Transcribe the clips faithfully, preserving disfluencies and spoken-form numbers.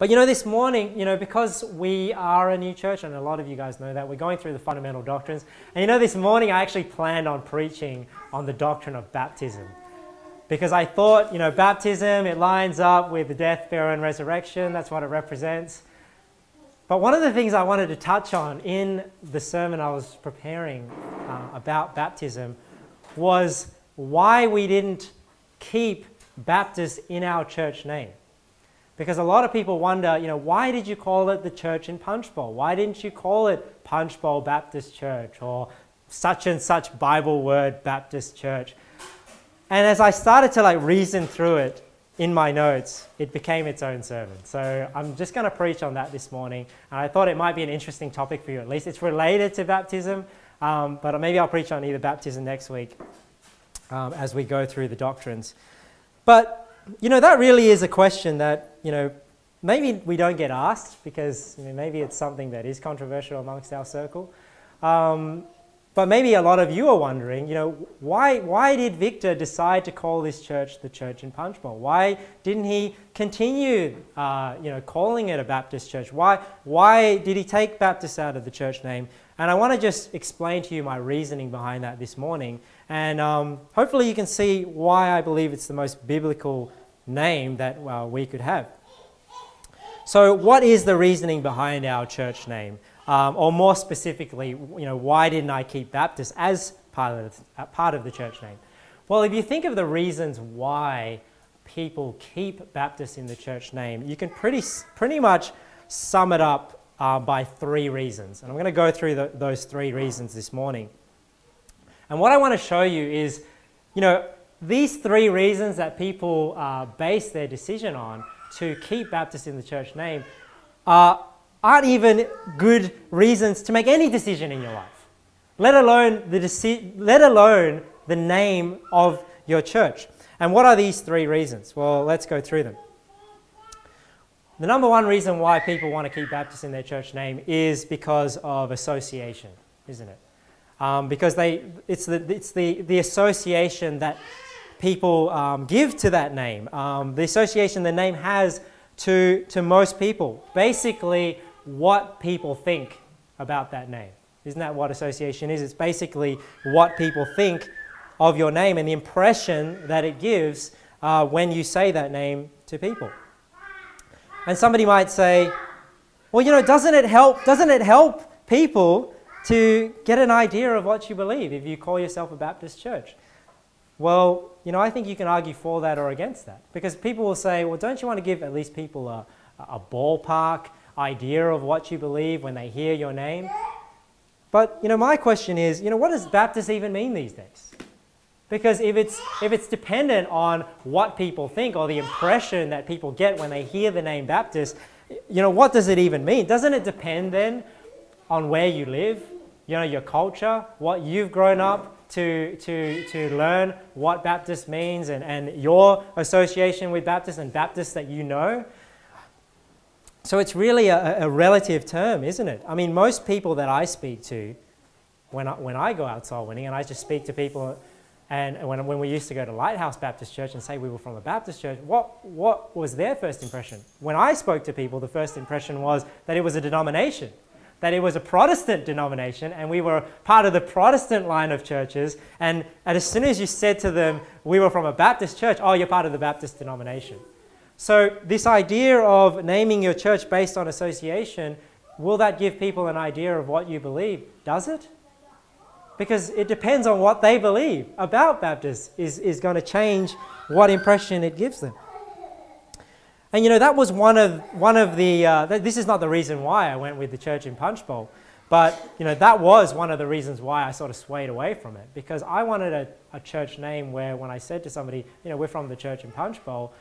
But you know, this morning, you know, because we are a new church, and a lot of you guys know that, we're going through the fundamental doctrines. And you know, this morning I actually planned on preaching on the doctrine of baptism. Because I thought, you know, baptism, it lines up with the death, burial, and resurrection. That's what it represents. But one of the things I wanted to touch on in the sermon I was preparing uh, about baptism was why we didn't keep Baptist in our church name. Because a lot of people wonder, you know, why did you call it the Church in Punchbowl? Why didn't you call it Punchbowl Baptist Church or such and such Bible Word Baptist Church? And as I started to like reason through it in my notes, it became its own sermon. So I'm just going to preach on that this morning. And I thought it might be an interesting topic for you. At least it's related to baptism, um, but maybe I'll preach on either baptism next week um, as we go through the doctrines. But you know, that really is a question that, you know, maybe we don't get asked because you know, maybe it's something that is controversial amongst our circle. Um, but maybe a lot of you are wondering, you know, why, why did Victor decide to call this church the Church in Punchbowl? Why didn't he continue, uh, you know, calling it a Baptist church? Why, why did he take Baptist out of the church name? And I want to just explain to you my reasoning behind that this morning. And um, hopefully you can see why I believe it's the most biblical name that well, we could have. So what is the reasoning behind our church name? Um, or more specifically, you know, why didn't I keep Baptist as part of, uh, part of the church name? Well, if you think of the reasons why people keep Baptist in the church name, you can pretty, pretty much sum it up uh, by three reasons. And I'm going to go through the, those three reasons this morning. And what I want to show you is, you know, these three reasons that people uh, base their decision on to keep Baptist in the church name uh, aren't even good reasons to make any decision in your life, let alone the, let alone the name of your church. And what are these three reasons? Well, let's go through them. The number one reason why people want to keep Baptist in their church name is because of association, isn't it? Um, because they, it's, the, it's the, the association that people um, give to that name, um, the association the name has to, to most people. Basically, what people think about that name. Isn't that what association is? It's basically what people think of your name and the impression that it gives uh, when you say that name to people. And somebody might say, well, you know, doesn't it help, doesn't it help people to get an idea of what you believe if you call yourself a Baptist church? Well, you know, I think you can argue for that or against that, because people will say, well, don't you want to give at least people a, a ballpark idea of what you believe when they hear your name? But, you know, my question is, you know, what does Baptist even mean these days? Because if it's, if it's dependent on what people think or the impression that people get when they hear the name Baptist, you know, what does it even mean? Doesn't it depend then on where you live, you know, your culture, what you've grown up to, to, to learn what Baptist means, and, and your association with Baptist and Baptists that you know? So it's really a, a relative term, isn't it? I mean, most people that I speak to when I, when I go out soul winning, and I just speak to people, and when, when we used to go to Lighthouse Baptist Church and say we were from a Baptist church, what, what was their first impression? When I spoke to people, the first impression was that it was a denomination, that it was a Protestant denomination, and we were part of the Protestant line of churches, and, and as soon as you said to them, we were from a Baptist church, oh, you're part of the Baptist denomination. So this idea of naming your church based on association, will that give people an idea of what you believe? Does it? Because it depends on what they believe about Baptists is, is going to change what impression it gives them. And you know, that was one of, one of the, uh, th this is not the reason why I went with the Church in Punchbowl, but you know, that was one of the reasons why I sort of swayed away from it, because I wanted a, a church name where when I said to somebody, you know, we're from the Church in Punchbowl,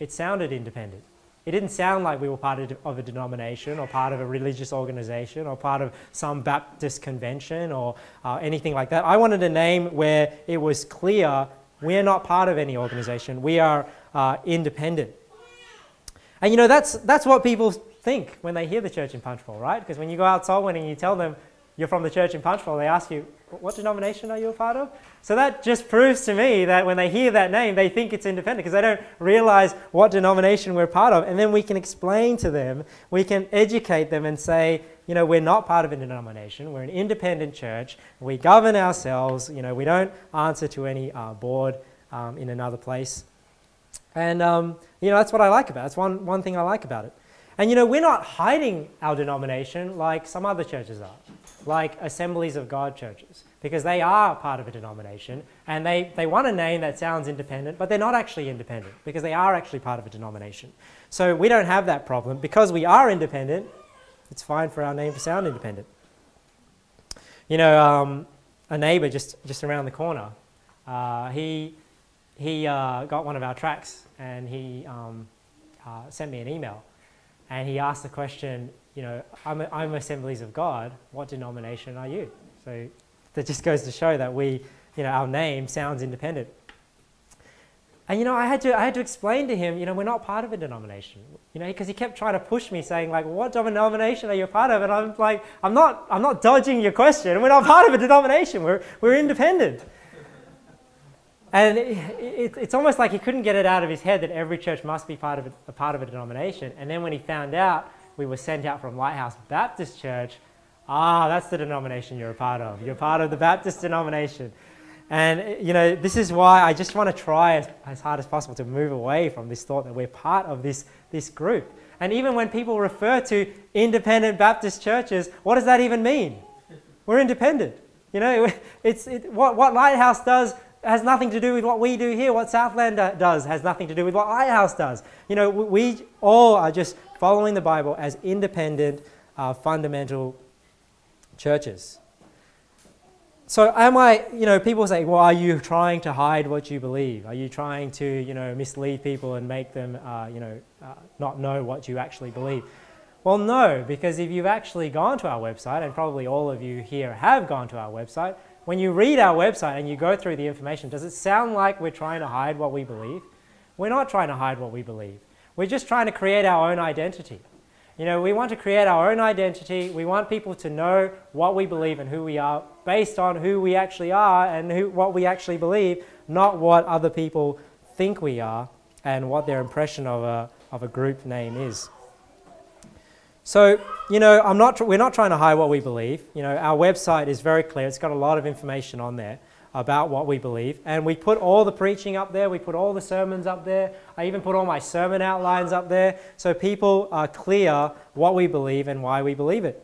it sounded independent. It didn't sound like we were part of, of a denomination or part of a religious organization or part of some Baptist convention or uh, anything like that. I wanted a name where it was clear we're not part of any organization, we are uh, independent. And you know, that's, that's what people think when they hear the Church in Punchbowl, right? Because when you go out soul winning, you tell them, you're from the church in Punchbowl, they ask you, what denomination are you a part of? So that just proves to me that when they hear that name, they think it's independent because they don't realize what denomination we're part of. And then we can explain to them, we can educate them and say, you know, we're not part of a denomination, we're an independent church, we govern ourselves, you know, we don't answer to any uh, board um, in another place. And, um, you know, that's what I like about it. That's one, one thing I like about it. And, you know, we're not hiding our denomination like some other churches are, like Assemblies of God churches, because they are part of a denomination and they, they want a name that sounds independent, but they're not actually independent because they are actually part of a denomination. So we don't have that problem. Because we are independent, it's fine for our name to sound independent. You know, um, a neighbor just, just around the corner, uh, he, he uh, got one of our tracts and he um, uh, sent me an email. And he asked the question, you know, I'm, I'm Assemblies of God, what denomination are you? So that just goes to show that we, you know, our name sounds independent. And, you know, I had to, I had to explain to him, you know, we're not part of a denomination, you know, because he kept trying to push me saying like, what denomination are you a part of? And I'm like, I'm not, I'm not dodging your question. We're not part of a denomination. We're, we're independent. And it, it, it's almost like he couldn't get it out of his head that every church must be part of a, a part of a denomination. And then when he found out we were sent out from Lighthouse Baptist Church, ah, that's the denomination you're a part of. You're part of the Baptist denomination. And, you know, this is why I just want to try as, as hard as possible to move away from this thought that we're part of this, this group. And even when people refer to independent Baptist churches, what does that even mean? We're independent. You know, it's, it, what, what Lighthouse does has nothing to do with what we do here. What Southland does has nothing to do with what Lighthouse does. You know, we all are just following the Bible as independent, uh, fundamental churches. So am I, you know, people say, well, are you trying to hide what you believe? Are you trying to, you know, mislead people and make them, uh, you know, uh, not know what you actually believe? Well, no, because if you've actually gone to our website, and probably all of you here have gone to our website, when you read our website and you go through the information, does it sound like we're trying to hide what we believe? We're not trying to hide what we believe. We're just trying to create our own identity. You know, we want to create our own identity. We want people to know what we believe and who we are based on who we actually are and who, what we actually believe, not what other people think we are and what their impression of a, of a group name is. So, you know, I'm not, we're not trying to hide what we believe. You know, our website is very clear. It's got a lot of information on there about what we believe. And we put all the preaching up there. We put all the sermons up there. I even put all my sermon outlines up there so people are clear what we believe and why we believe it.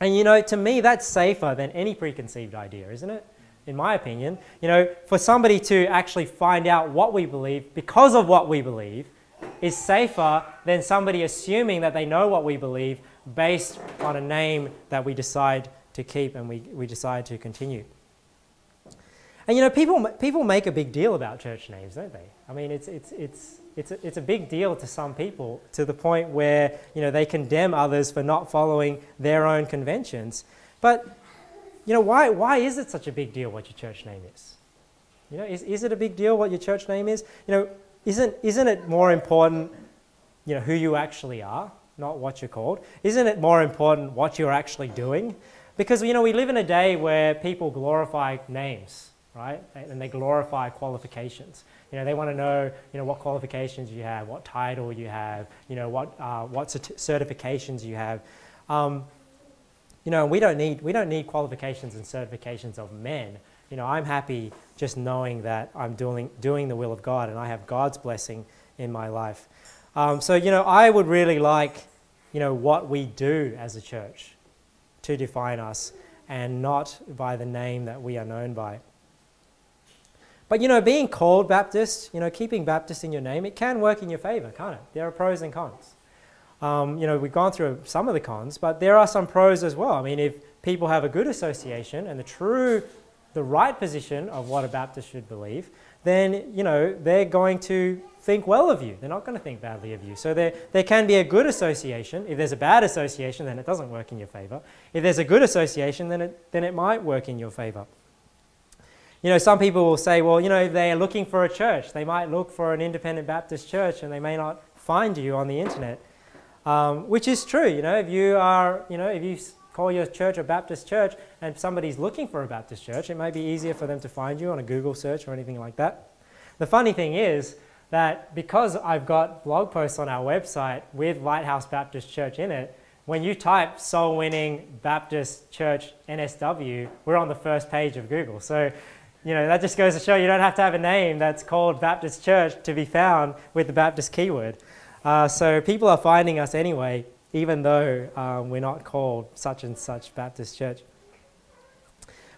And, you know, to me, that's safer than any preconceived idea, isn't it? In my opinion, you know, for somebody to actually find out what we believe because of what we believe is safer than somebody assuming that they know what we believe based on a name that we decide to keep and we, we decide to continue. And, you know, people, people make a big deal about church names, don't they? I mean, it's, it's, it's, it's, a, it's a big deal to some people to the point where, you know, they condemn others for not following their own conventions. But, you know, why, why is it such a big deal what your church name is? You know, is, is it a big deal what your church name is? You know, Isn't, isn't it more important, you know, who you actually are, not what you're called? Isn't it more important what you're actually doing? Because, you know, we live in a day where people glorify names, right? And they glorify qualifications. You know, they want to know, you know, what qualifications you have, what title you have, you know, what, uh, what certifications you have. Um, you know, we don't need, we don't need qualifications and certifications of men. You know, I'm happy just knowing that I'm doing, doing the will of God and I have God's blessing in my life. Um, so, you know, I would really like, you know, what we do as a church to define us and not by the name that we are known by. But, you know, being called Baptist, you know, keeping Baptist in your name, it can work in your favor, can't it? There are pros and cons. Um, you know, we've gone through some of the cons, but there are some pros as well. I mean, if people have a good association and the true the right position of what a Baptist should believe, then, you know, they're going to think well of you. They're not going to think badly of you. So there, there can be a good association. If there's a bad association, then it doesn't work in your favor. If there's a good association, then it, then it might work in your favor. You know, some people will say, well, you know, if they're looking for a church, they might look for an independent Baptist church and they may not find you on the internet, um, which is true. You know, if you are, you know, if you call your church a Baptist church, and if somebody's looking for a Baptist church, it may be easier for them to find you on a Google search or anything like that. The funny thing is that because I've got blog posts on our website with Lighthouse Baptist Church in it, when you type soul winning Baptist Church N S W, we're on the first page of Google. So, you know, that just goes to show you don't have to have a name that's called Baptist Church to be found with the Baptist keyword. Uh, so people are finding us anyway, even though um, we're not called such and such Baptist Church.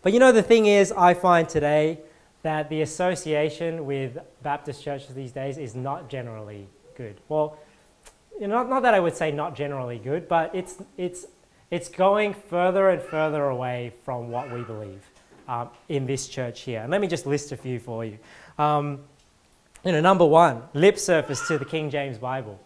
But you know, the thing is, I find today that the association with Baptist churches these days is not generally good. Well, you know, not, not that I would say not generally good, but it's, it's, it's going further and further away from what we believe um, in this church here. And let me just list a few for you. Um, you know, number one, lip service to the King James Bible,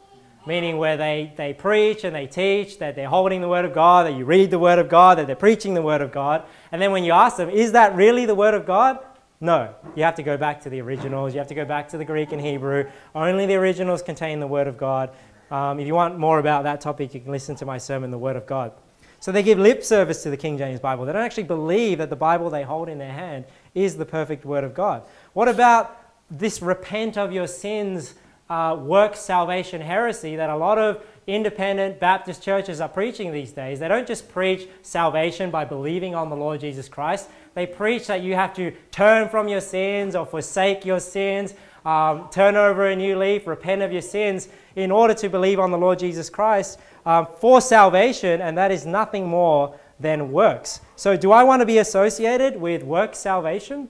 meaning where they, they preach and they teach that they're holding the Word of God, that you read the Word of God, that they're preaching the Word of God. And then when you ask them, is that really the Word of God? No, you have to go back to the originals. You have to go back to the Greek and Hebrew. Only the originals contain the Word of God. Um, if you want more about that topic, you can listen to my sermon, The Word of God. So they give lip service to the King James Bible. They don't actually believe that the Bible they hold in their hand is the perfect Word of God. What about this repent of your sins, uh, work salvation heresy that a lot of independent Baptist churches are preaching these days? They don't just preach salvation by believing on the Lord Jesus Christ. They preach that you have to turn from your sins or forsake your sins, um, turn over a new leaf, repent of your sins in order to believe on the Lord Jesus Christ um, for salvation, and that is nothing more than works. So do I want to be associated with work salvation?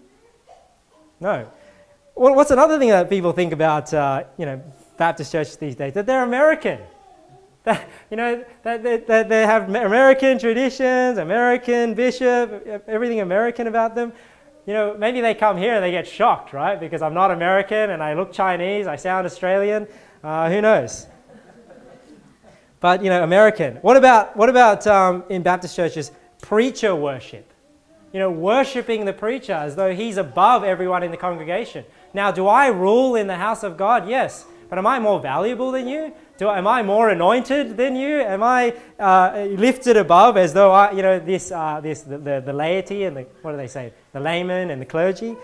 No. Well, what's another thing that people think about, uh, you know, Baptist churches these days? That they're American. That, you know, that, that, that they have American traditions, American bishop, everything American about them. You know, maybe they come here and they get shocked, right? Because I'm not American and I look Chinese, I sound Australian. Uh, who knows? But, you know, American. What about, what about um, in Baptist churches, preacher worship? You know, worshipping the preacher as though he's above everyone in the congregation. Now, do I rule in the house of God? Yes. But am I more valuable than you? Do I, am I more anointed than you? Am I uh, lifted above as though, I, you know, this, uh, this the, the, the laity and the, what do they say, the layman and the clergy?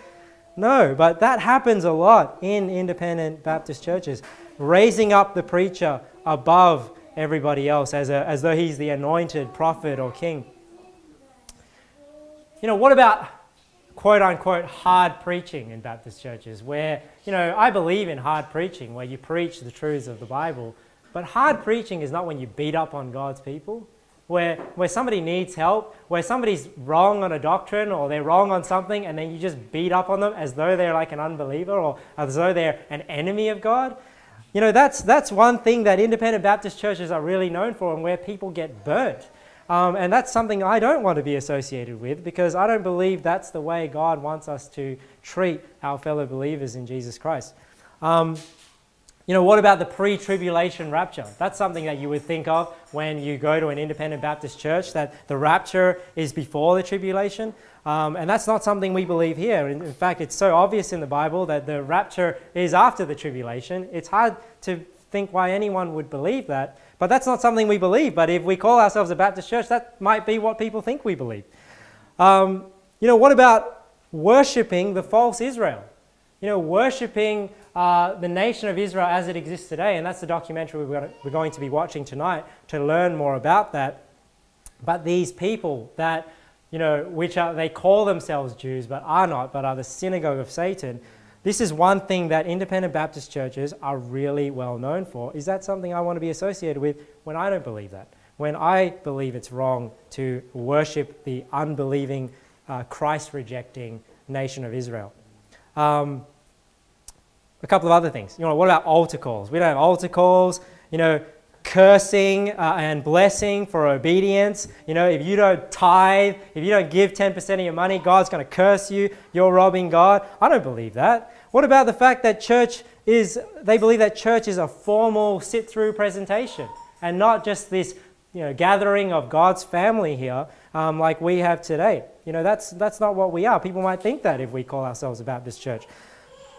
No, but that happens a lot in independent Baptist churches, raising up the preacher above everybody else as, a, as though he's the anointed prophet or king. You know, what about quote-unquote hard preaching in Baptist churches where, you know, I believe in hard preaching where you preach the truths of the Bible, but hard preaching is not when you beat up on God's people, where, where somebody needs help, where somebody's wrong on a doctrine or they're wrong on something and then you just beat up on them as though they're like an unbeliever or as though they're an enemy of God. You know, that's, that's one thing that independent Baptist churches are really known for and where people get burnt. Um, and that's something I don't want to be associated with because I don't believe that's the way God wants us to treat our fellow believers in Jesus Christ. Um, you know, what about the pre-tribulation rapture? That's something that you would think of when you go to an independent Baptist church, that the rapture is before the tribulation. Um, and that's not something we believe here. In, in fact, it's so obvious in the Bible that the rapture is after the tribulation. It's hard to think why anyone would believe that. But that's not something we believe. But if we call ourselves a Baptist church, that might be what people think we believe. Um, you know, what about worshipping the false Israel? You know, worshipping uh, the nation of Israel as it exists today. And that's the documentary we're going to be watching tonight to learn more about that. But these people that, you know, which are, they call themselves Jews but are not, but are the synagogue of Satan. This is one thing that independent Baptist churches are really well known for. Is that something I want to be associated with when I don't believe that? When I believe it's wrong to worship the unbelieving, uh, Christ-rejecting nation of Israel. Um, a couple of other things. You know, what about altar calls? We don't have altar calls. You know, cursing uh, and blessing for obedience. You know, if you don't tithe, if you don't give ten percent of your money, God's going to curse you. You're robbing God. I don't believe that. What about the fact that church is, they believe that church is a formal sit-through presentation and not just this, you know, gathering of God's family here um, like we have today. You know, that's, that's not what we are. People might think that if we call ourselves a Baptist church.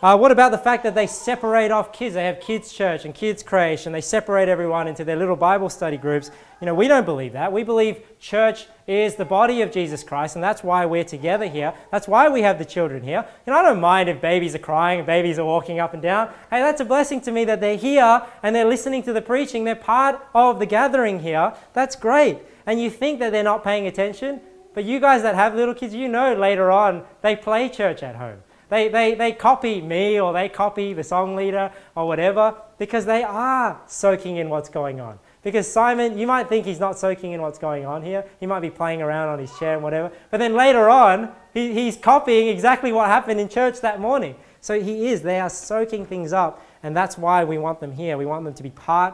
Uh, what about the fact that they separate off kids? They have kids' church and kids' creche, and they separate everyone into their little Bible study groups. You know, we don't believe that. We believe church is the body of Jesus Christ, and that's why we're together here. That's why we have the children here. You know, I don't mind if babies are crying and babies are walking up and down. Hey, that's a blessing to me that they're here and they're listening to the preaching. They're part of the gathering here. That's great. And you think that they're not paying attention, but you guys that have little kids, you know later on they play church at home. They, they, they copy me, or they copy the song leader or whatever, because they are soaking in what's going on. Because Simon, you might think he's not soaking in what's going on here. He might be playing around on his chair and whatever. But then later on, he, he's copying exactly what happened in church that morning. So he is. They are soaking things up. And that's why we want them here. We want them to be part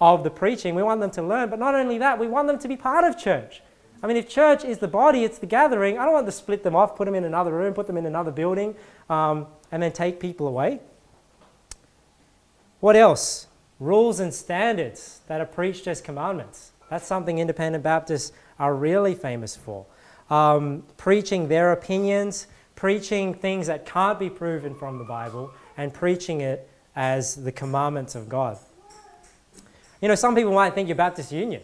of the preaching. We want them to learn. But not only that, we want them to be part of church. I mean, if church is the body, it's the gathering. I don't want to split them off, put them in another room, put them in another building, um, and then take people away. What else? Rules and standards that are preached as commandments. That's something Independent Baptists are really famous for. Um, preaching their opinions, preaching things that can't be proven from the Bible, and preaching it as the commandments of God. You know, some people might think you're Baptist Union,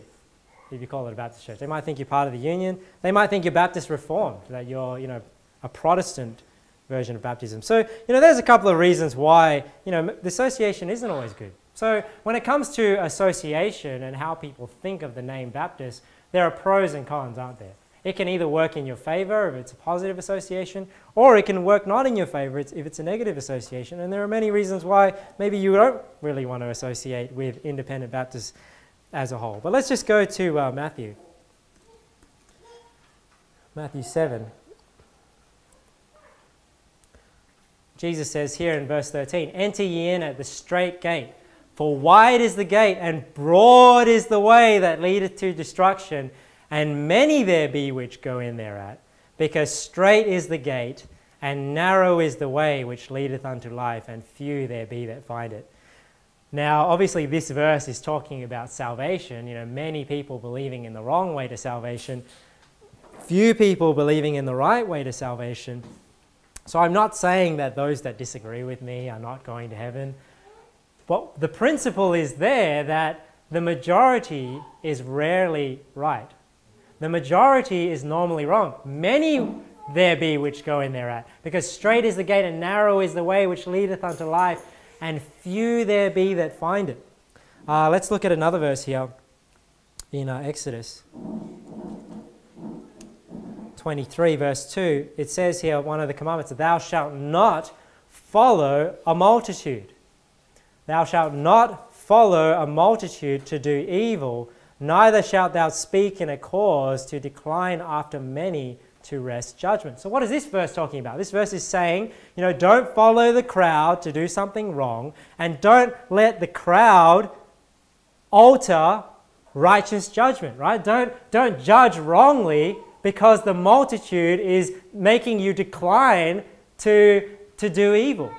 if you call it a Baptist church. They might think you're part of the union. They might think you're Baptist Reformed, that you're, you know, a Protestant version of baptism. So, you know, there's a couple of reasons why, you know, the association isn't always good. So when it comes to association and how people think of the name Baptist, there are pros and cons, aren't there? It can either work in your favor if it's a positive association, or it can work not in your favor if it's a negative association. And there are many reasons why maybe you don't really want to associate with Independent Baptists as a whole. But let's just go to uh, Matthew. Matthew seven. Jesus says here in verse thirteen, "Enter ye in at the strait gate, for wide is the gate, and broad is the way that leadeth to destruction, and many there be which go in thereat, because strait is the gate, and narrow is the way which leadeth unto life, and few there be that find it." Now, obviously, this verse is talking about salvation. You know, many people believing in the wrong way to salvation, few people believing in the right way to salvation. So I'm not saying that those that disagree with me are not going to heaven. But the principle is there that the majority is rarely right. The majority is normally wrong. Many there be which go in thereat, because strait is the gate and narrow is the way which leadeth unto life, and few there be that find it. Uh, let's look at another verse here in uh, Exodus twenty-three, verse two. It says here, one of the commandments, "Thou shalt not follow a multitude. Thou shalt not follow a multitude to do evil, neither shalt thou speak in a cause to decline after many to rest judgment." So what is this verse talking about? This verse is saying, you know, don't follow the crowd to do something wrong, and don't let the crowd alter righteous judgment, right? Don't, don't judge wrongly because the multitude is making you decline to, to do evil.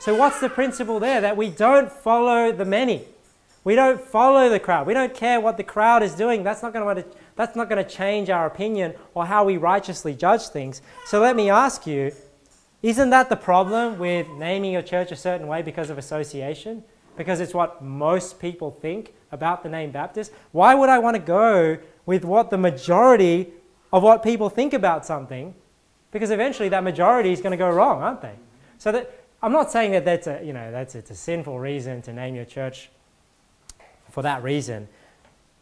So what's the principle there? That we don't follow the many. We don't follow the crowd. We don't care what the crowd is doing. That's not going to, that's not going to change our opinion or how we righteously judge things. So let me ask you, isn't that the problem with naming your church a certain way because of association? Because it's what most people think about the name Baptist? Why would I want to go with what the majority of what people think about something? Because eventually that majority is going to go wrong, aren't they? So that, I'm not saying that that's a, you know, that's, it's a sinful reason to name your church for that reason.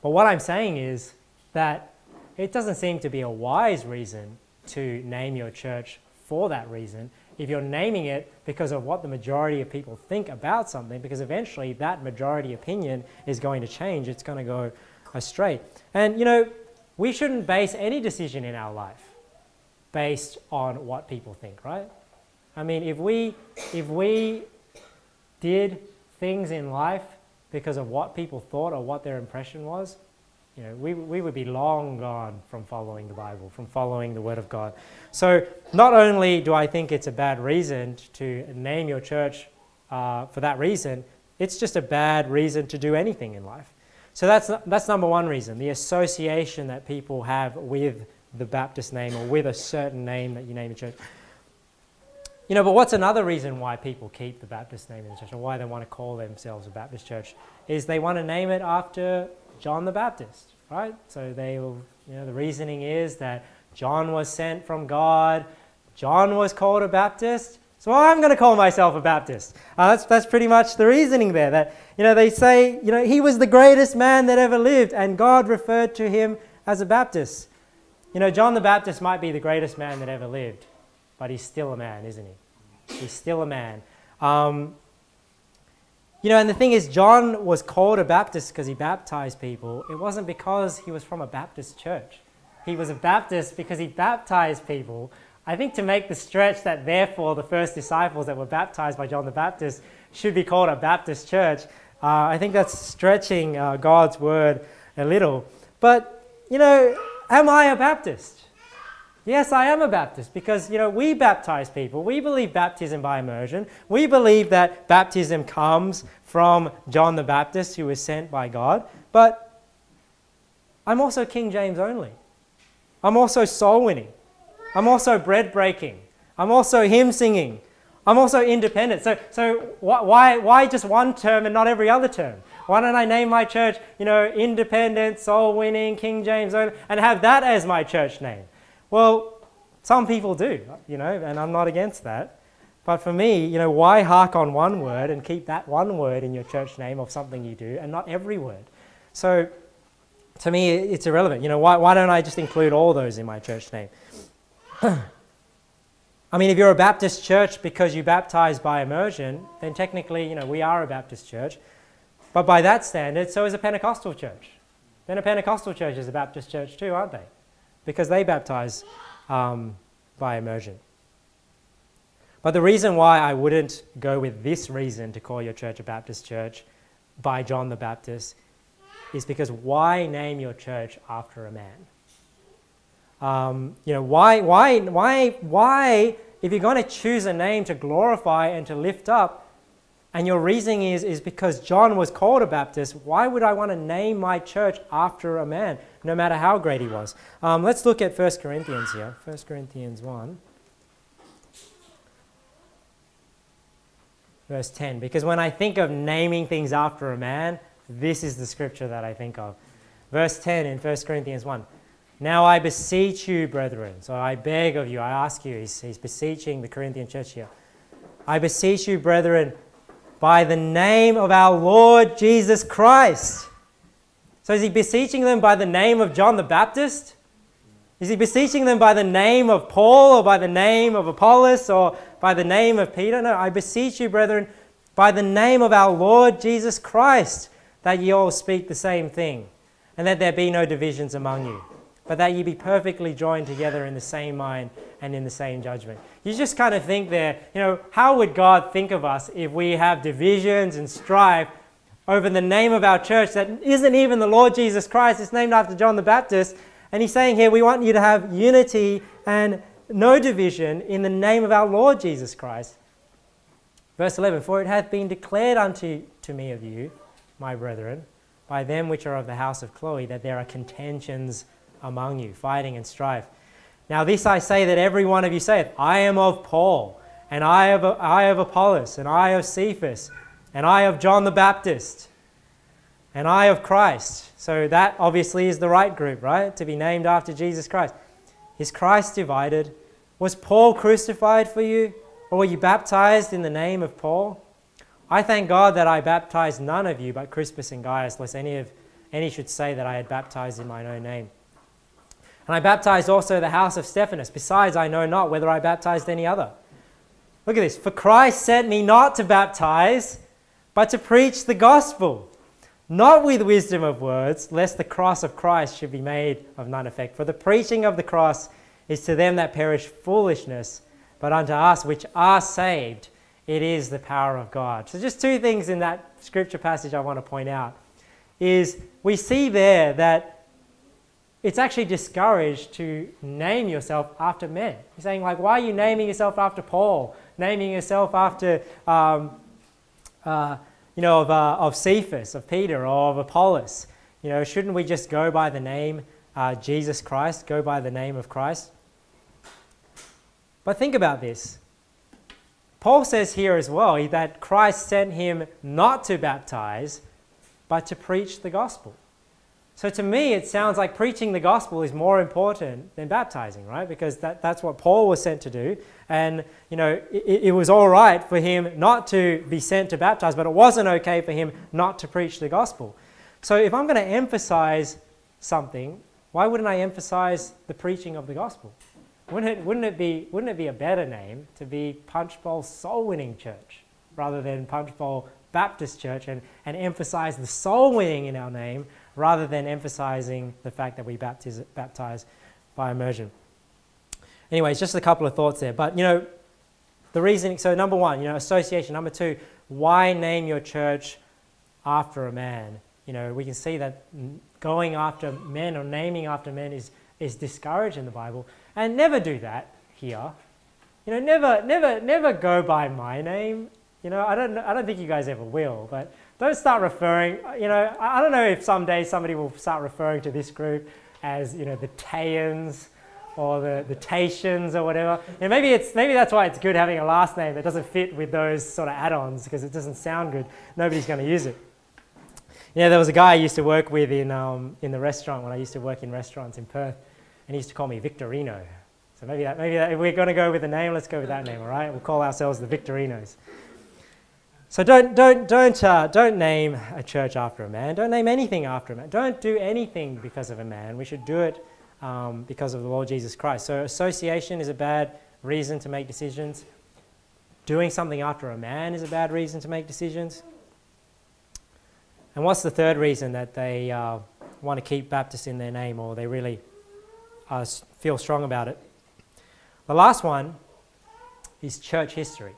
But what I'm saying is that it doesn't seem to be a wise reason to name your church for that reason if you're naming it because of what the majority of people think about something, because eventually that majority opinion is going to change. It's going to go astray. And, you know, we shouldn't base any decision in our life based on what people think, right? I mean, if we, if we did things in life because of what people thought or what their impression was, you know, we, we would be long gone from following the Bible, from following the Word of God. So not only do I think it's a bad reason to name your church uh, for that reason, it's just a bad reason to do anything in life. So that's, that's number one reason, the association that people have with the Baptist name or with a certain name that you name a church. You know, but what's another reason why people keep the Baptist name in the church, or why they want to call themselves a Baptist church, is they want to name it after John the Baptist, right? So they will, you know, the reasoning is that John was sent from God, John was called a Baptist, so I'm going to call myself a Baptist. Uh, that's, that's pretty much the reasoning there, that, you know, they say, you know, he was the greatest man that ever lived, and God referred to him as a Baptist. You know, John the Baptist might be the greatest man that ever lived, but he's still a man, isn't he? He's still a man. Um, you know, and the thing is, John was called a Baptist because he baptized people. It wasn't because he was from a Baptist church. He was a Baptist because he baptized people. I think to make the stretch that therefore the first disciples that were baptized by John the Baptist should be called a Baptist church, uh, I think that's stretching uh, God's word a little. But, you know, am I a Baptist? Yes, I am a Baptist because, you know, we baptize people. We believe baptism by immersion. We believe that baptism comes from John the Baptist, who was sent by God. But I'm also King James only. I'm also soul winning. I'm also bread breaking. I'm also hymn singing. I'm also independent. So, so wh why, why just one term and not every other term? Why don't I name my church, you know, independent, soul winning, King James only, and have that as my church name? Well, some people do, you know, and I'm not against that. But for me, you know, why hark on one word and keep that one word in your church name of something you do and not every word? So to me, it's irrelevant. You know, why, why don't I just include all those in my church name? I mean, if you're a Baptist church because you baptize by immersion, then technically, you know, we are a Baptist church. But by that standard, so is a Pentecostal church. Then a Pentecostal church is a Baptist church too, aren't they? Because they baptize um, by immersion. But the reason why I wouldn't go with this reason to call your church a Baptist church by John the Baptist is because why name your church after a man? Um, you know, why, why, why, why, if you're going to choose a name to glorify and to lift up, and your reasoning is, is because John was called a Baptist, why would I want to name my church after a man, no matter how great he was? Um, let's look at First Corinthians here. First Corinthians one. Verse ten. Because when I think of naming things after a man, this is the scripture that I think of. Verse ten in First Corinthians one. Now I beseech you, brethren. So I beg of you, I ask you. He's, he's beseeching the Corinthian church here. I beseech you, brethren, by the name of our Lord Jesus Christ. So is he beseeching them by the name of John the Baptist? Is he beseeching them by the name of Paul or by the name of Apollos or by the name of Peter? No, I beseech you, brethren, by the name of our Lord Jesus Christ, that ye all speak the same thing, and that there be no divisions among you, but that ye be perfectly joined together in the same mind and in the same judgment. You just kind of think there, you know, how would God think of us if we have divisions and strife over the name of our church that isn't even the Lord Jesus Christ? It's named after John the Baptist. And he's saying here, we want you to have unity and no division in the name of our Lord Jesus Christ. Verse eleven, for it hath been declared unto to me of you, my brethren, by them which are of the house of Chloe, that there are contentions among you, fighting and strife. Now this I say, that every one of you saith, I am of Paul, and I of, I of Apollos, and I of Cephas, and I of John the Baptist, and I of Christ. So that obviously is the right group, right? To be named after Jesus Christ. Is Christ divided? Was Paul crucified for you? Or were you baptized in the name of Paul? I thank God that I baptized none of you but Crispus and Gaius, lest any, of, any should say that I had baptized in mine own name. And I baptized also the house of Stephanas. Besides, I know not whether I baptized any other. Look at this. For Christ sent me not to baptize, but to preach the gospel, not with wisdom of words, lest the cross of Christ should be made of none effect. For the preaching of the cross is to them that perish foolishness, but unto us which are saved, it is the power of God. So just two things in that scripture passage I want to point out is we see there that it's actually discouraged to name yourself after men. He's saying, like, why are you naming yourself after Paul? Naming yourself after, um, uh, you know, of, uh, of Cephas, of Peter, or of Apollos? You know, shouldn't we just go by the name uh, Jesus Christ, go by the name of Christ? But think about this. Paul says here as well that Christ sent him not to baptize, but to preach the gospel. So to me, it sounds like preaching the gospel is more important than baptizing, right? Because that, that's what Paul was sent to do. And, you know, it, it was all right for him not to be sent to baptize, but it wasn't okay for him not to preach the gospel. So if I'm going to emphasize something, why wouldn't I emphasize the preaching of the gospel? Wouldn't it, wouldn't it be, wouldn't it be a better name to be Punchbowl Soul Winning Church rather than Punchbowl Baptist Church, and, and emphasize the soul winning in our name, rather than emphasizing the fact that we baptize, baptize by immersion? Anyways, just a couple of thoughts there. But, you know, the reason, so number one, you know, association. Number two, why name your church after a man? You know, we can see that going after men or naming after men is, is discouraged in the Bible. And never do that here. You know, never, never, never go by my name. You know, I don't, I don't think you guys ever will, but don't start referring, you know, I don't know if someday somebody will start referring to this group as, you know, the Tayans or the, the Tatians or whatever. And maybe it's, maybe that's why it's good having a last name that doesn't fit with those sort of add-ons, because it doesn't sound good. Nobody's going to use it. You know, there was a guy I used to work with in, um, in the restaurant when I used to work in restaurants in Perth, and he used to call me Victorino. So maybe that, maybe that, if we're going to go with a name, let's go with that name, all right? We'll call ourselves the Victorinos. So don't, don't, don't, uh, don't name a church after a man. Don't name anything after a man. Don't do anything because of a man. We should do it um, because of the Lord Jesus Christ. So association is a bad reason to make decisions. Doing something after a man is a bad reason to make decisions. And what's the third reason that they uh, want to keep Baptist in their name, or they really uh, feel strong about it? The last one is church history.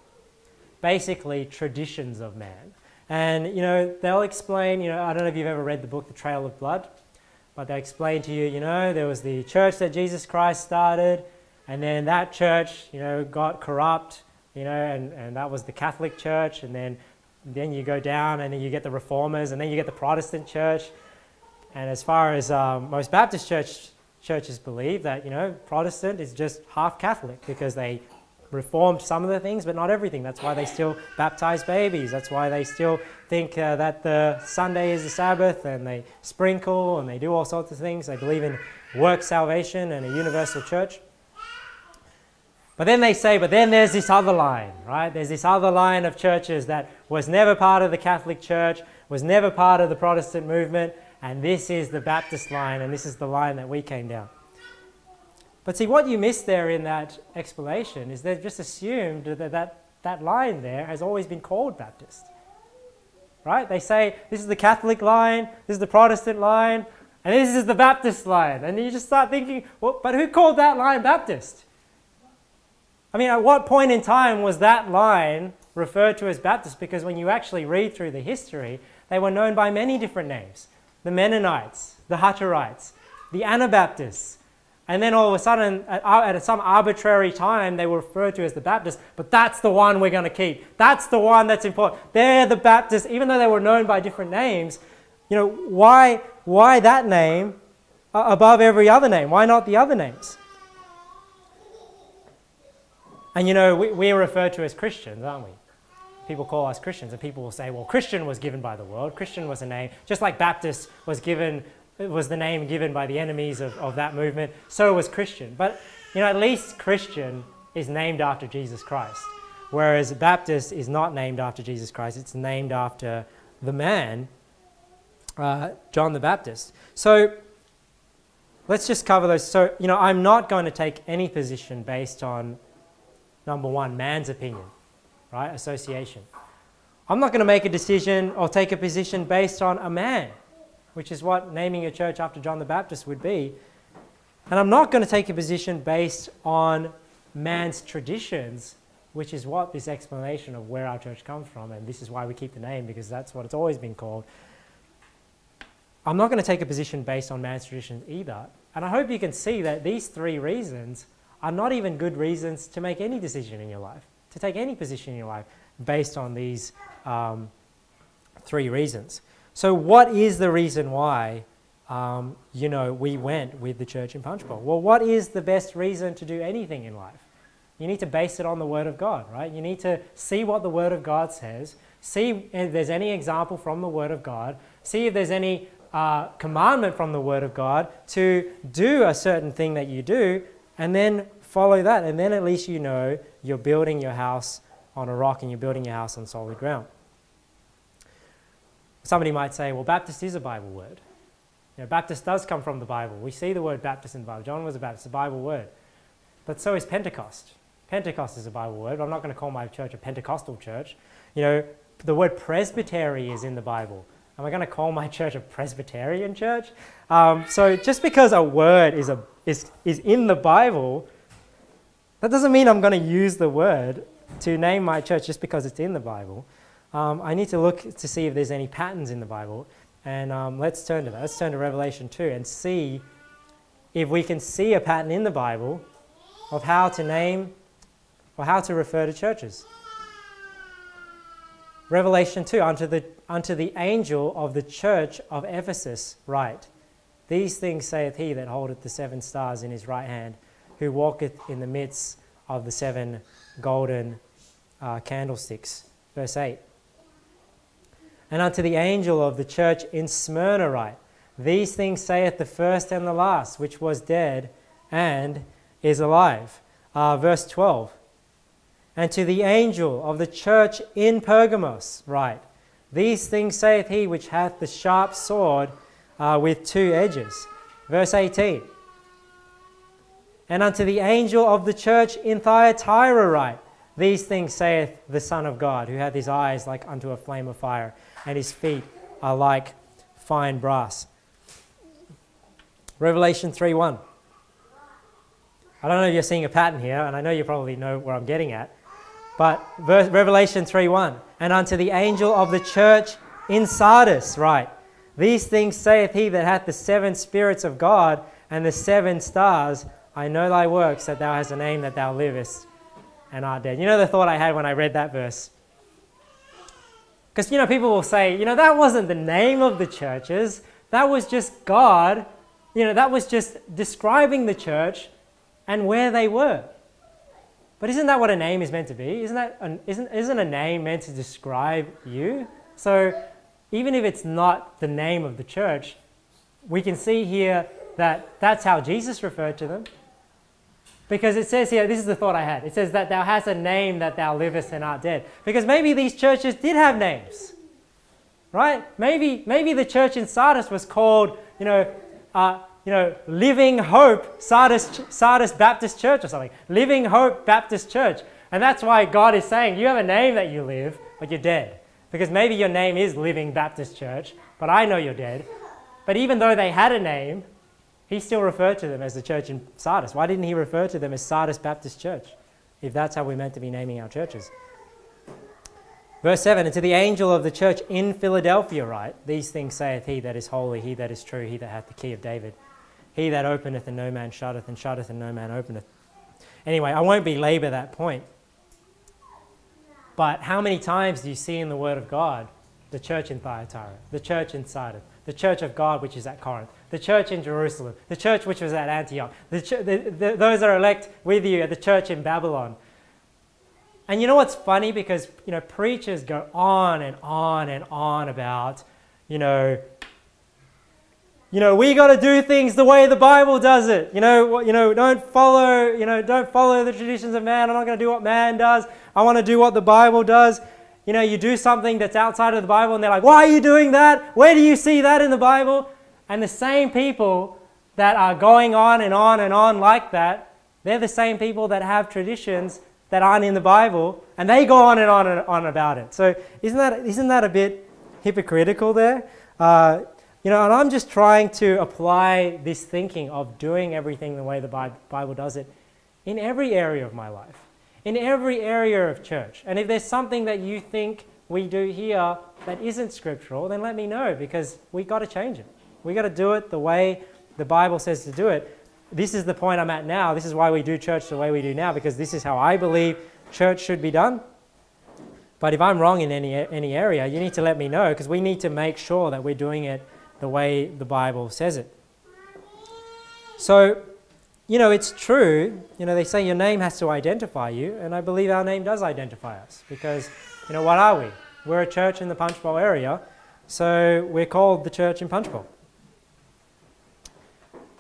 Basically traditions of man. And, you know, they'll explain, you know, I don't know if you've ever read the book, The Trail of Blood, but they explain to you, you know, there was the church that Jesus Christ started, and then that church, you know, got corrupt, you know, and, and that was the Catholic Church, and then, then you go down and then you get the Reformers, and then you get the Protestant Church. And as far as um, most Baptist church, churches believe that, you know, Protestant is just half Catholic, because they reformed some of the things, but not everything. That's why they still baptize babies. That's why they still think uh, that the Sunday is the Sabbath, and they sprinkle, and they do all sorts of things. They believe in work salvation and a universal church. But then they say, but then there's this other line, right? There's this other line of churches that was never part of the Catholic Church, was never part of the Protestant movement, and this is the Baptist line, and this is the line that we came down. But see, what you miss there in that explanation is they've just assumed that that, that line there has always been called Baptist, right? They say, this is the Catholic line, this is the Protestant line, and this is the Baptist line. And you just start thinking, well, but who called that line Baptist? I mean, at what point in time was that line referred to as Baptist? Because when you actually read through the history, they were known by many different names. The Mennonites, the Hutterites, the Anabaptists. And then all of a sudden, at, at some arbitrary time, they were referred to as the Baptists, but that's the one we're going to keep. That's the one that's important. They're the Baptists, even though they were known by different names. You know, why, why that name above every other name? Why not the other names? And, you know, we, we're referred to as Christians, aren't we? People call us Christians, and people will say, well, Christian was given by the world. Christian was a name, just like Baptist was given... It was the name given by the enemies of, of that movement. So was Christian. But, you know, at least Christian is named after Jesus Christ, whereas Baptist is not named after Jesus Christ. It's named after the man, uh, John the Baptist. So let's just cover those. So, you know, I'm not going to take any position based on, number one, man's opinion, right? Association. I'm not going to make a decision or take a position based on a man, which is what naming your church after John the Baptist would be. And I'm not going to take a position based on man's traditions, which is what this explanation of where our church comes from, and this is why we keep the name, because that's what it's always been called. I'm not going to take a position based on man's traditions either. And I hope you can see that these three reasons are not even good reasons to make any decision in your life, to take any position in your life based on these um, three reasons. So what is the reason why, um, you know, we went with the church in Punchbowl? Well, what is the best reason to do anything in life? You need to base it on the Word of God, right? You need to see what the Word of God says, see if there's any example from the Word of God, see if there's any uh, commandment from the Word of God to do a certain thing that you do, and then follow that. And then at least you know you're building your house on a rock and you're building your house on solid ground. Somebody might say, well, Baptist is a Bible word. You know, Baptist does come from the Bible. We see the word Baptist in the Bible. John was a Baptist, a Bible word. But so is Pentecost. Pentecost is a Bible word. I'm not going to call my church a Pentecostal church. You know, the word presbytery is in the Bible. Am I going to call my church a Presbyterian church? Um, so just because a word is, a, is, is in the Bible, that doesn't mean I'm going to use the word to name my church just because it's in the Bible. Um, I need to look to see if there's any patterns in the Bible. And um, let's turn to that. Let's turn to Revelation two and see if we can see a pattern in the Bible of how to name or how to refer to churches. Revelation two, unto the, unto the angel of the church of Ephesus write, these things saith he that holdeth the seven stars in his right hand, who walketh in the midst of the seven golden uh, candlesticks. Verse eight. And unto the angel of the church in Smyrna write, these things saith the first and the last, which was dead and is alive. Uh, verse twelve. And to the angel of the church in Pergamos write, these things saith he which hath the sharp sword uh, with two edges. Verse eighteen. And unto the angel of the church in Thyatira write, these things saith the Son of God, who hath his eyes like unto a flame of fire, and his feet are like fine brass. Revelation three one. I don't know if you're seeing a pattern here, and I know you probably know where I'm getting at, but verse, Revelation three one, and unto the angel of the church in Sardis write, these things saith he that hath the seven spirits of God and the seven stars, I know thy works, that thou hast a name, that thou livest and art dead. You know the thought I had when I read that verse? Because, you know, people will say, you know, that wasn't the name of the churches. That was just God. You know, that was just describing the church and where they were. But isn't that what a name is meant to be? Isn't, that an, isn't, isn't a name meant to describe you? So even if it's not the name of the church, we can see here that that's how Jesus referred to them. Because it says here, this is the thought I had. It says that thou hast a name, that thou livest and art dead. Because maybe these churches did have names, right? Maybe, maybe the church in Sardis was called, you know, uh, you know, Living Hope Sardis, Sardis Baptist Church or something. Living Hope Baptist Church. And that's why God is saying, you have a name that you live, but you're dead. Because maybe your name is Living Baptist Church, but I know you're dead. But even though they had a name, he still referred to them as the church in Sardis. Why didn't he refer to them as Sardis Baptist Church, if that's how we're meant to be naming our churches? Verse seven, and to the angel of the church in Philadelphia write, these things saith he that is holy, he that is true, he that hath the key of David, he that openeth and no man shutteth, and shutteth and no man openeth. Anyway, I won't belabor that point. But how many times do you see in the Word of God the church in Thyatira, the church in Sardis, the church of God which is at Corinth, the church in Jerusalem, the church which was at Antioch, the the, the, those that are elect with you at the church in Babylon? And you know what's funny? Because, you know, preachers go on and on and on about, you know, you know, we got to do things the way the Bible does it. You know, you know, don't follow, you know, don't follow the traditions of man. I'm not going to do what man does. I want to do what the Bible does. You know, you do something that's outside of the Bible and they're like, why are you doing that? Where do you see that in the Bible? And the same people that are going on and on and on like that, they're the same people that have traditions that aren't in the Bible, and they go on and on and on about it. So isn't that, isn't that a bit hypocritical there? Uh, you know, and I'm just trying to apply this thinking of doing everything the way the Bible does it in every area of my life, in every area of church. And if there's something that you think we do here that isn't scriptural, then let me know, because we've got to change it. We've got to do it the way the Bible says to do it. This is the point I'm at now. This is why we do church the way we do now, because this is how I believe church should be done. But if I'm wrong in any, any area, you need to let me know, because we need to make sure that we're doing it the way the Bible says it. So, you know, it's true, you know, they say your name has to identify you, and I believe our name does identify us because, you know, what are we? We're a church in the Punchbowl area, so we're called the Church in Punchbowl.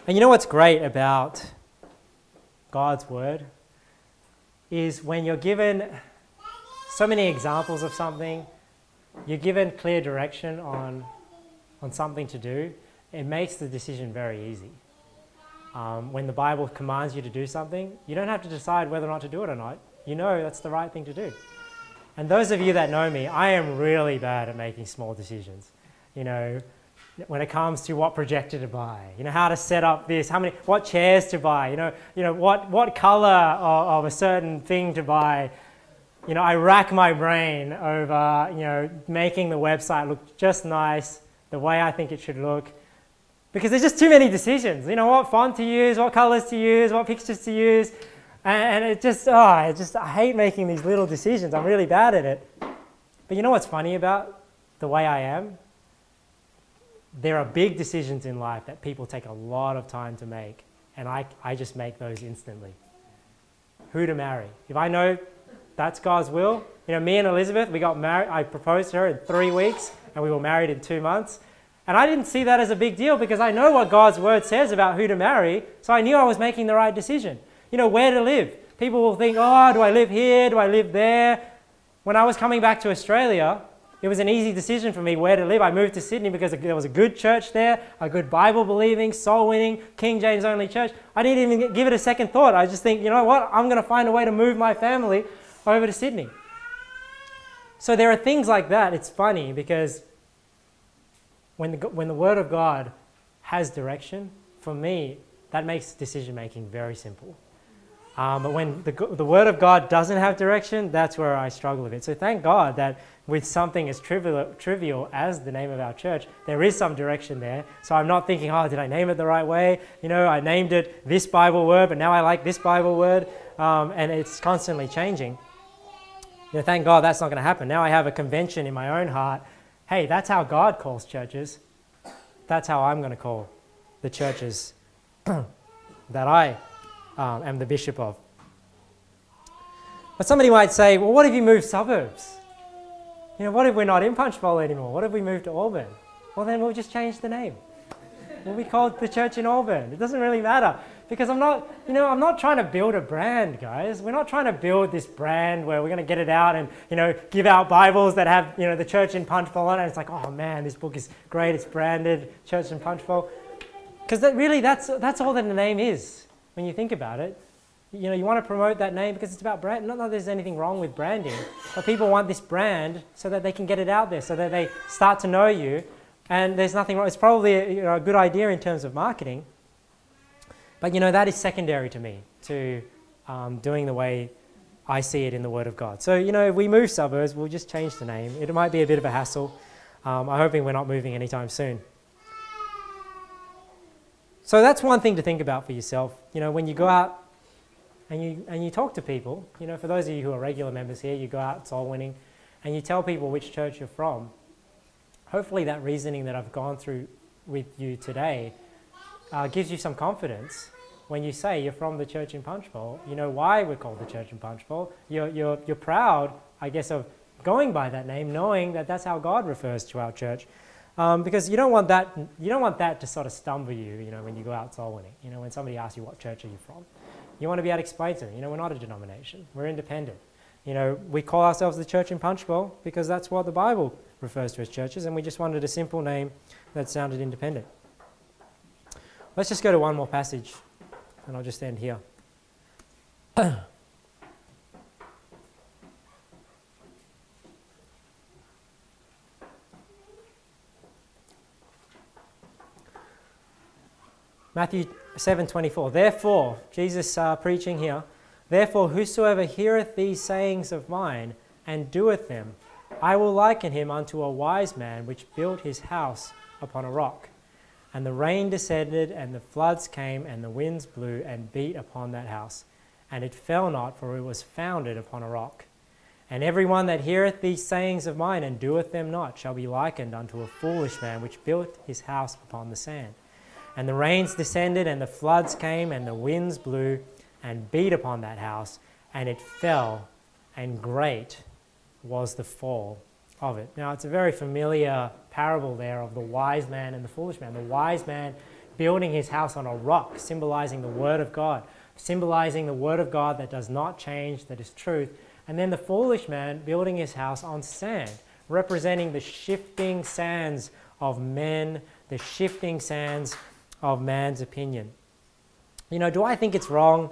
And you know what's great about God's Word is when you're given so many examples of something, you're given clear direction on, on something to do, it makes the decision very easy. Um, when the Bible commands you to do something, you don't have to decide whether or not to do it or not. You know that's the right thing to do. And those of you that know me, I am really bad at making small decisions. You know, when it comes to what projector to buy, you know, how to set up this, how many, what chairs to buy, you know, you know what, what color of, of a certain thing to buy. You know, I rack my brain over, you know, making the website look just nice, the way I think it should look, because there's just too many decisions. You know, what font to use, what colors to use, what pictures to use, and, and it just, oh, I just I hate making these little decisions. I'm really bad at it. But you know what's funny about the way I am? There are big decisions in life that people take a lot of time to make, and I, I just make those instantly. Who to marry? If I know that's God's will, you know, me and Elizabeth, we got married, I proposed to her in three weeks, and we were married in two months. And I didn't see that as a big deal because I know what God's Word says about who to marry, so I knew I was making the right decision. You know, where to live. People will think, oh, do I live here? Do I live there? When I was coming back to Australia, it was an easy decision for me where to live. I moved to Sydney because there was a good church there, a good Bible-believing, soul-winning, King James only church. I didn't even give it a second thought. I just think, you know what, I'm going to find a way to move my family over to Sydney. So there are things like that. It's funny because when the, when the Word of God has direction, for me, that makes decision-making very simple. Um, but when the, the Word of God doesn't have direction, that's where I struggle with it. So thank God that with something as trivial, trivial as the name of our church, there is some direction there. So I'm not thinking, oh, did I name it the right way? You know, I named it this Bible word, but now I like this Bible word. Um, and it's constantly changing. You know, thank God that's not going to happen. Now I have a convention in my own heart. Hey, that's how God calls churches. That's how I'm going to call the churches that I um, am the bishop of. But somebody might say, well, what if you move suburbs? You know, what if we're not in Punchbowl anymore? What if we move to Auburn? Well, then we'll just change the name. We'll be called the Church in Auburn. It doesn't really matter because I'm not, you know, I'm not trying to build a brand, guys. We're not trying to build this brand where we're going to get it out and, you know, give out Bibles that have, you know, the Church in Punchbowl on it. It's like, oh man, this book is great. It's branded Church in Punchbowl. Because that really, that's that's all that the name is when you think about it. You know, you want to promote that name because it's about brand. Not that there's anything wrong with branding, but people want this brand so that they can get it out there, so that they start to know you. And there's nothing wrong. It's probably a, you know, a good idea in terms of marketing. But you know, that is secondary to me, to um, doing the way I see it in the Word of God. So you know, if we move suburbs, we'll just change the name. It might be a bit of a hassle. Um, I'm hoping we're not moving anytime soon. So that's one thing to think about for yourself. You know, when you go out and you, and you talk to people, you know, for those of you who are regular members here, you go out soul winning and you tell people which church you're from. Hopefully that reasoning that I've gone through with you today uh, gives you some confidence when you say you're from the Church in Punchbowl. You know why we're called the Church in Punchbowl. You're, you're, you're proud, I guess, of going by that name, knowing that that's how God refers to our church. Um, because you don't want that, you don't want that to sort of stumble you, you know, when you go out soul winning. You know, when somebody asks you, what church are you from? You want to be able to explain to them, you know, we're not a denomination. We're independent. You know, we call ourselves the Church in Punchbowl because that's what the Bible refers to as churches, and we just wanted a simple name that sounded independent. Let's just go to one more passage, and I'll just end here. Matthew seven twenty-four. Therefore, Jesus uh, preaching here, therefore whosoever heareth these sayings of mine and doeth them, I will liken him unto a wise man which built his house upon a rock. And the rain descended, and the floods came, and the winds blew and beat upon that house. And it fell not, for it was founded upon a rock. And every one that heareth these sayings of mine and doeth them not shall be likened unto a foolish man which built his house upon the sand. And the rains descended, and the floods came, and the winds blew and beat upon that house, and it fell, and great was the fall of it. Now, it's a very familiar parable there of the wise man and the foolish man. The wise man building his house on a rock, symbolizing the Word of God, symbolizing the Word of God that does not change, that is truth. And then the foolish man building his house on sand, representing the shifting sands of men, the shifting sands of man's opinion. You know, do I think it's wrong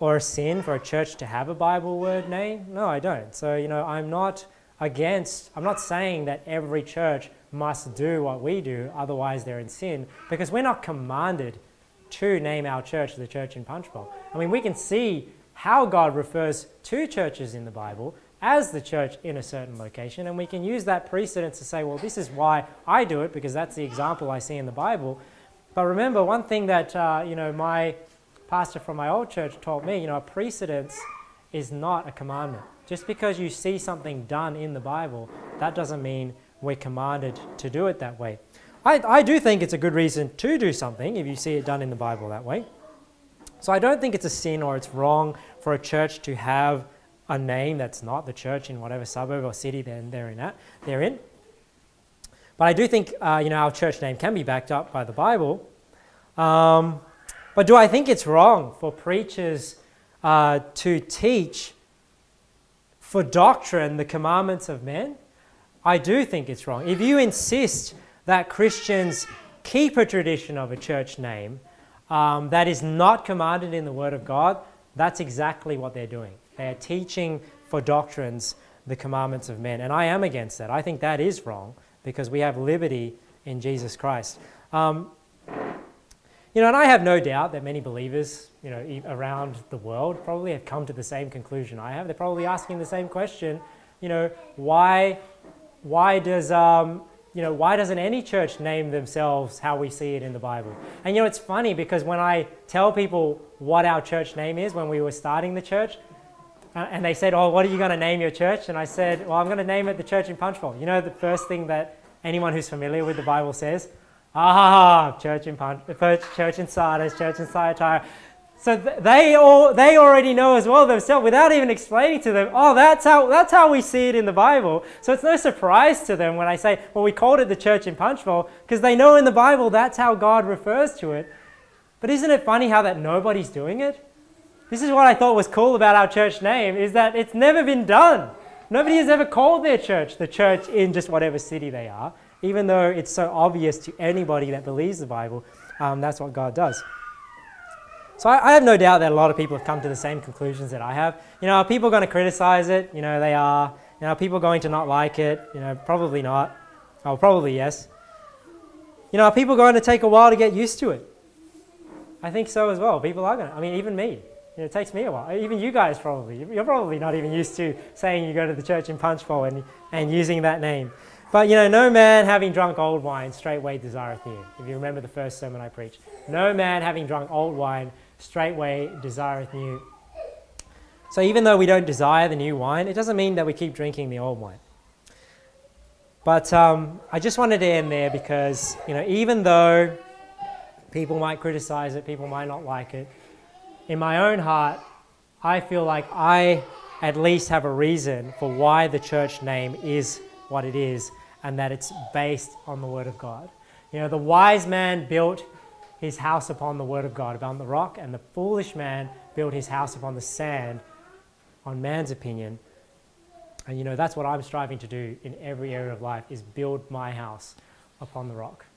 or a sin for a church to have a Bible word name? No, I don't. So, you know, I'm not against, I'm not saying that every church must do what we do, otherwise they're in sin, because we're not commanded to name our church the Church in Punchbowl. I mean, we can see how God refers to churches in the Bible as the church in a certain location, and we can use that precedent to say, well, this is why I do it, because that's the example I see in the Bible. But remember, one thing that, uh, you know, my pastor from my old church taught me, you know, a precedence is not a commandment. Just because you see something done in the Bible, that doesn't mean we're commanded to do it that way. I, I do think it's a good reason to do something if you see it done in the Bible that way. So I don't think it's a sin or it's wrong for a church to have a name that's not the church in whatever suburb or city they're, they're, in, at, they're in. But I do think, uh, you know, our church name can be backed up by the Bible. Um, but do I think it's wrong for preachers uh, to teach for doctrine the commandments of men? I do think it's wrong. If you insist that Christians keep a tradition of a church name um, that is not commanded in the Word of God, that's exactly what they're doing. They are teaching for doctrines the commandments of men. And I am against that. I think that is wrong, because we have liberty in Jesus Christ. Um, you know, and I have no doubt that many believers, you know, around the world probably have come to the same conclusion I have. They're probably asking the same question, you know, why, why does, um, you know, why doesn't any church name themselves how we see it in the Bible? And, you know, it's funny, because when I tell people what our church name is when we were starting the church, and they said, oh, what are you going to name your church? And I said, well, I'm going to name it the Church in Punchbowl. You know, the first thing that anyone who's familiar with the Bible says, ah, Church in Punch, Church in Sardis, Church in Thyatira. So they all they already know as well themselves, without even explaining to them, oh, that's how, that's how we see it in the Bible. So it's no surprise to them when I say, well, we called it the Church in Punchbowl, because they know in the Bible that's how God refers to it. But isn't it funny how that nobody's doing it? This is what I thought was cool about our church name, is that it's never been done. Nobody has ever called their church the church in just whatever city they are, even though it's so obvious to anybody that believes the Bible. Um, that's what God does. So I, I have no doubt that a lot of people have come to the same conclusions that I have. You know, are people going to criticize it? You know, they are. You know, are people going to not like it? You know, probably not. Oh, probably yes. You know, are people going to take a while to get used to it? I think so as well. People are going to. I mean, even me. It takes me a while. Even you guys probably. You're probably not even used to saying you go to the Church in Punchbowl and, and using that name. But, you know, no man having drunk old wine straightway desireth new. If you remember the first sermon I preached. No man having drunk old wine straightway desireth new. So even though we don't desire the new wine, it doesn't mean that we keep drinking the old wine. But um, I just wanted to end there, because, you know, even though people might criticize it, people might not like it, in my own heart, I feel like I at least have a reason for why the church name is what it is, and that it's based on the Word of God. You know, the wise man built his house upon the Word of God, upon the rock, and the foolish man built his house upon the sand, on man's opinion. And, you know, that's what I'm striving to do in every area of life, is build my house upon the rock.